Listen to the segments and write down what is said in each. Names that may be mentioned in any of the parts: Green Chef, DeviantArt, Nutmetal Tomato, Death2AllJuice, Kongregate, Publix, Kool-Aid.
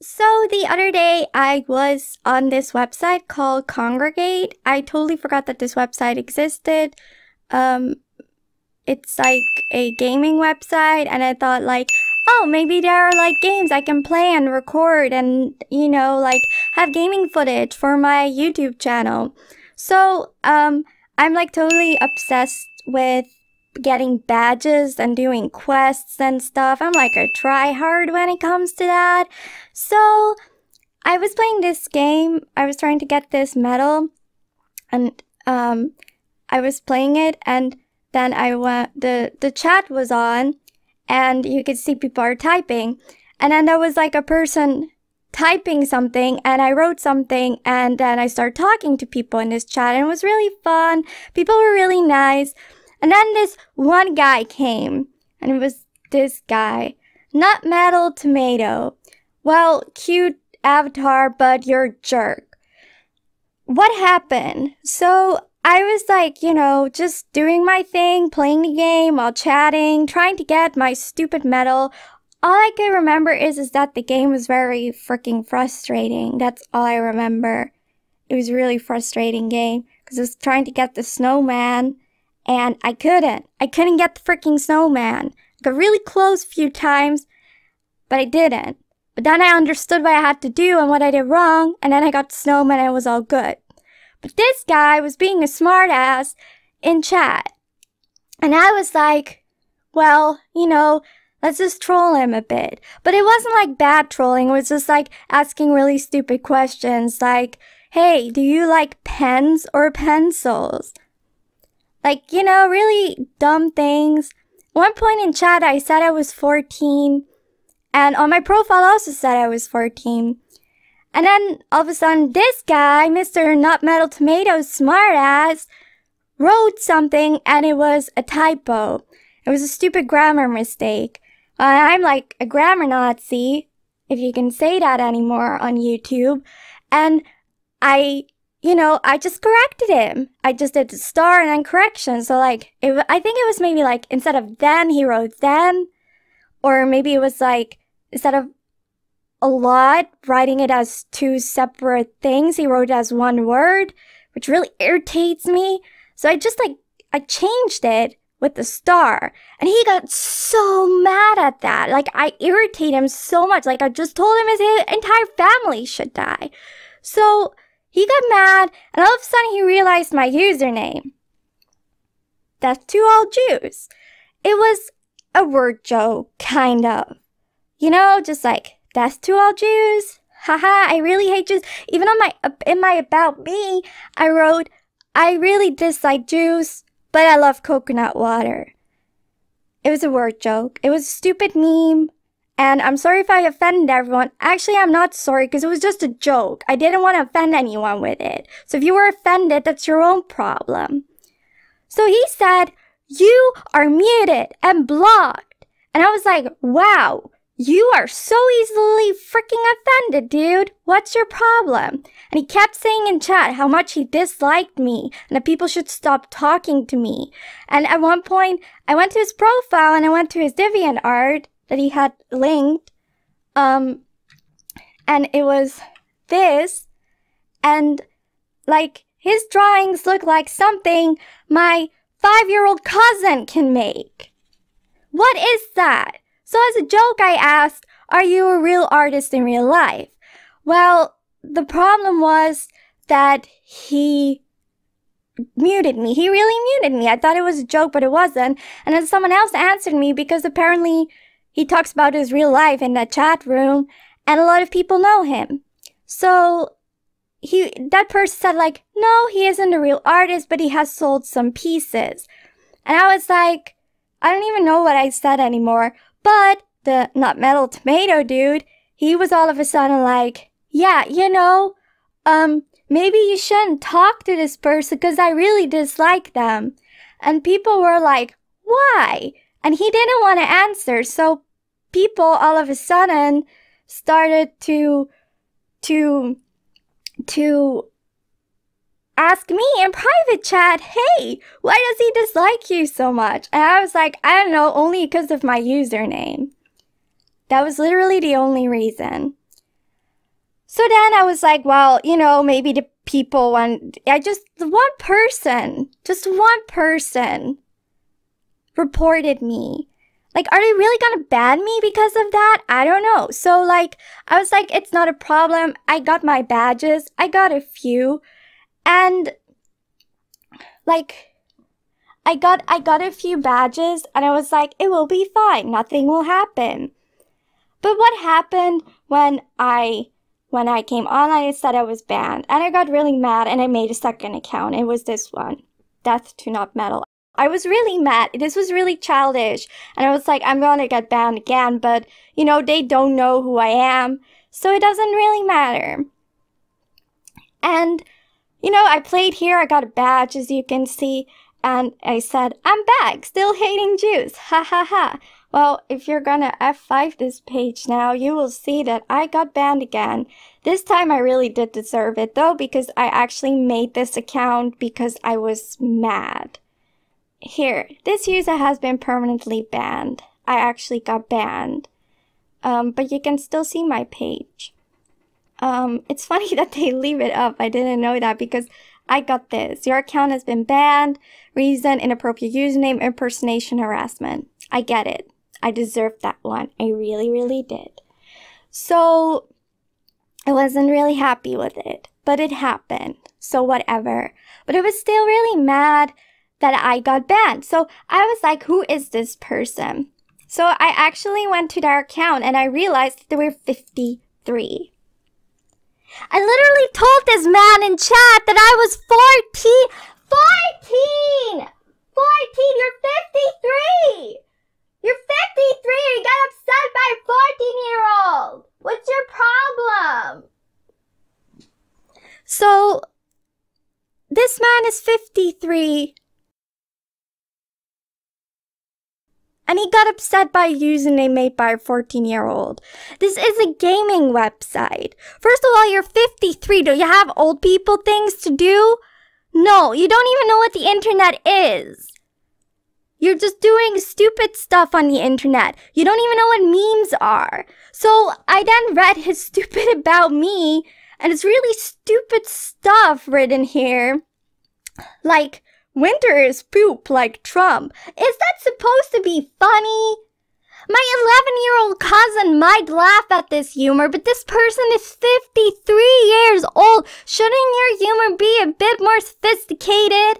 So the other day I was on this website called Kongregate. I totally forgot that this website existed. It's like a gaming website, and I thought like, oh, maybe there are like games I can play and record and, you know, like have gaming footage for my YouTube channel. So I'm like totally obsessed with getting badges and doing quests and stuff. I'm like a try hard when it comes to that. So I was playing this game. I was trying to get this medal, and I was playing it, and then I went, the chat was on, and you could see people are typing, and then there was like a person typing something, and I wrote something, and then I started talking to people in this chat, and it was really fun. People were really nice. And then this one guy came, and it was this guy, Nutmetal Tomato. Well, cute avatar, but you're a jerk. What happened? So I was like, you know, just doing my thing, playing the game while chatting, trying to get my stupid medal. All I can remember is that the game was very freaking frustrating. That's all I remember. It was a really frustrating game, because I was trying to get the snowman. And I couldn't get the freaking snowman. I got really close a few times, but I didn't. But then I understood what I had to do and what I did wrong, and then I got the snowman and it was all good. But this guy was being a smartass in chat. And I was like, well, you know, let's just troll him a bit. But it wasn't like bad trolling, it was just like asking really stupid questions like, hey, do you like pens or pencils? Like, you know, really dumb things. One point in chat, I said I was 14. And on my profile, I also said I was 14. And then, all of a sudden, this guy, Mr. Nutmetal Tomato Smartass, wrote something, and it was a typo. It was a stupid grammar mistake. I'm like a grammar Nazi, if you can say that anymore on YouTube. And you know, I just corrected him. I just did the star and then correction. So like, I think it was maybe like, instead of then, he wrote then. Or maybe it was like, instead of a lot, writing it as two separate things, he wrote it as one word, which really irritates me. So I just like, I changed it with the star. And he got so mad at that. Like, I irritate him so much. Like, I just told him his entire family should die. So he got mad, and all of a sudden he realized my username. Death2AllJuice. It was a word joke, kind of. You know, just like, Death2AllJuice. Haha, I really hate juice. Even on in my About Me, I wrote, I really dislike juice, but I love coconut water. It was a word joke. It was a stupid meme. And I'm sorry if I offended everyone. Actually, I'm not sorry, because it was just a joke. I didn't want to offend anyone with it. So if you were offended, that's your own problem. So he said, you are muted and blocked. And I was like, wow, you are so easily freaking offended, dude. What's your problem? And he kept saying in chat how much he disliked me and that people should stop talking to me. And at one point, I went to his profile and I went to his DeviantArt that he had linked, and it was this, and like his drawings look like something my 5-year-old cousin can make. What is that? So as a joke, I asked, are you a real artist in real life? Well, the problem was that he muted me. He really muted me. I thought it was a joke, but it wasn't. And then someone else answered me, because apparently he talks about his real life in the chat room, and a lot of people know him. So that person said like, no, he isn't a real artist, but he has sold some pieces. And I was like, I don't even know what I said anymore. But the Nutmetal Tomato dude, he was all of a sudden like, yeah, you know, maybe you shouldn't talk to this person because I really dislike them. And people were like, why? And he didn't want to answer, so people all of a sudden started to ask me in private chat, hey, why does he dislike you so much? And I was like, I don't know, only because of my username. That was literally the only reason. So then I was like, well, you know, maybe the people want, just one person reported me. Like, are they really gonna ban me because of that? I don't know. So like, I was like, it's not a problem. I got my badges. I got a few. And like, I got a few badges and I was like, it will be fine. Nothing will happen. But what happened when I came online, it said I was banned. And I got really mad and I made a second account. It was this one, Death2AllJuice. I was really mad. This was really childish. And I was like, I'm going to get banned again. But, you know, they don't know who I am. So it doesn't really matter. And, you know, I played here. I got a badge, as you can see. And I said, I'm back, still hating Jews. Ha ha ha. Well, if you're gonna F5 this page now, you will see that I got banned again. This time I really did deserve it though, because I actually made this account because I was mad. Here, this user has been permanently banned. I actually got banned. But you can still see my page. It's funny that they leave it up. I didn't know that because I got this. Your account has been banned. Reason, inappropriate username, impersonation, harassment. I get it. I deserved that one. I really, really did. So I wasn't really happy with it, but it happened. So whatever. But I was still really mad that I got banned. So I was like, who is this person? So I actually went to their account and I realized there were 53. I literally told this man in chat that I was 14! You're 53! You're 53 and you got upset by a 14-year-old! What's your problem? So, this man is 53. And he got upset by a username made by a 14-year-old. This is a gaming website. First of all, you're 53. Do you have old people things to do? No, you don't even know what the internet is. You're just doing stupid stuff on the internet. You don't even know what memes are. So I then read his stupid about me, and it's really stupid stuff written here. Like, winter is poop like Trump. Is that supposed to be funny? My 11-year-old cousin might laugh at this humor, but this person is 53 years old. Shouldn't your humor be a bit more sophisticated?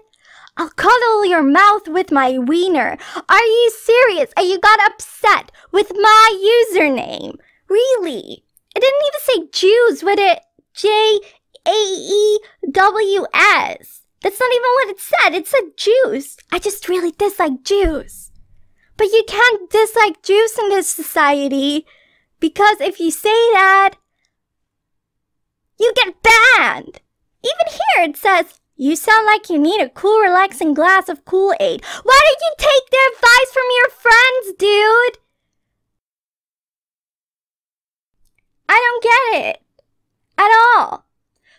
I'll cuddle your mouth with my wiener. Are you serious? And you got upset with my username. Really? It didn't even say Jews with a J-A-E-W-S. That's not even what it said. It said Jews. I just really dislike Jews. But you can't dislike Jews in this society, because if you say that, you get banned. Even here it says, you sound like you need a cool, relaxing glass of Kool-Aid. Why don't you take the advice from your friends, dude? I don't get it. At all.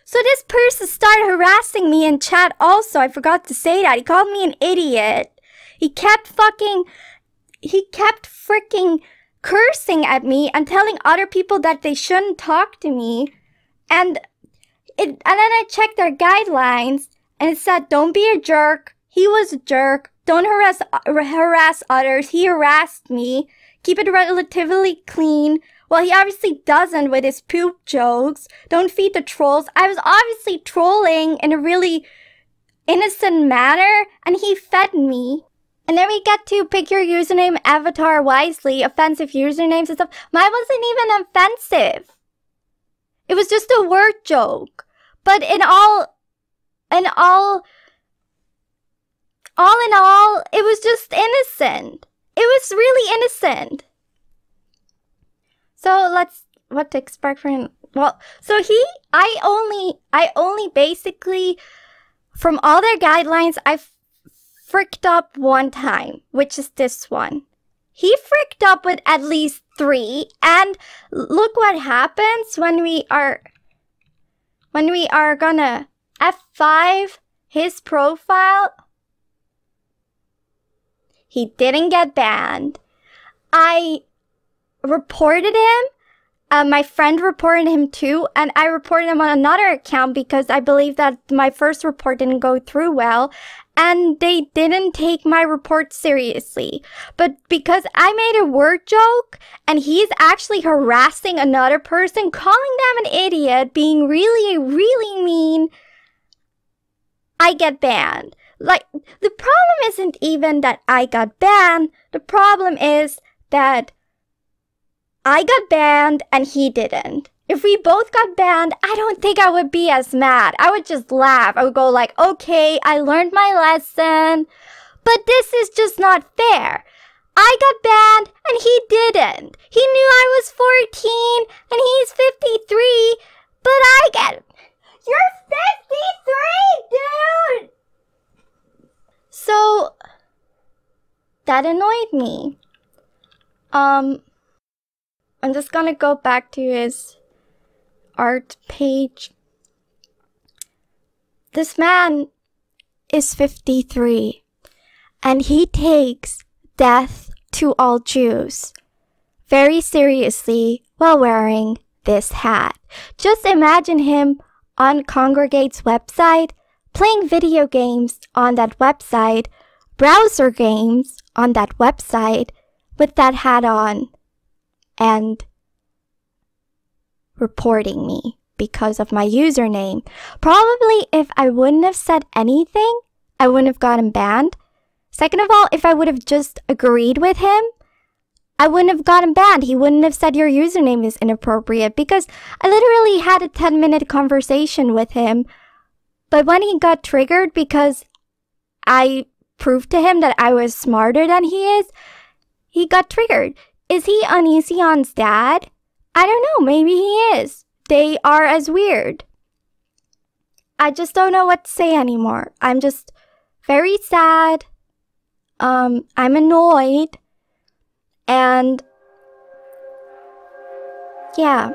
So this person started harassing me in chat also. I forgot to say that. He called me an idiot. He kept freaking cursing at me and telling other people that they shouldn't talk to me. And then I checked their guidelines and it said, don't be a jerk. He was a jerk. Don't harass others. He harassed me. Keep it relatively clean. Well, he obviously doesn't with his poop jokes. Don't feed the trolls. I was obviously trolling in a really innocent manner and he fed me. And then we get to pick your username, avatar wisely, offensive usernames and stuff. Mine wasn't even offensive. It was just a word joke, but in all, it was just innocent. It was really innocent. So what to expect from, well, so I only basically, from all their guidelines, I fricked up one time, which is this one. He fricked up with at least 3, and look what happens when we are gonna F5 his profile. He didn't get banned. I reported him my friend reported him too, and I reported him on another account because I believe that my first report didn't go through well, and they didn't take my report seriously. But because I made a word joke, and he's actually harassing another person, calling them an idiot, being really, really mean, I get banned. Like, the problem isn't even that I got banned. The problem is that I got banned and he didn't. If we both got banned, I don't think I would be as mad. I would just laugh. I would go like, okay, I learned my lesson. But this is just not fair. I got banned and he didn't. He knew I was 14 and he's 53, but I get... You're 53, dude! So, that annoyed me. I'm just gonna go back to his art page. This man is 53, and he takes Death2AllJuice very seriously while wearing this hat. Just imagine him on Kongregate's website, playing video games on that website, browser games on that website, with that hat on, and reporting me because of my username. Probably if I wouldn't have said anything, I wouldn't have gotten banned. Second of all, if I would have just agreed with him, I wouldn't have gotten banned. He wouldn't have said your username is inappropriate, because I literally had a 10-minute conversation with him. But when he got triggered because I proved to him that I was smarter than he is, he got triggered. Is he uneasy on dad? I don't know. Maybe he is. They are as weird. I just don't know what to say anymore. I'm just very sad. I'm annoyed. And yeah.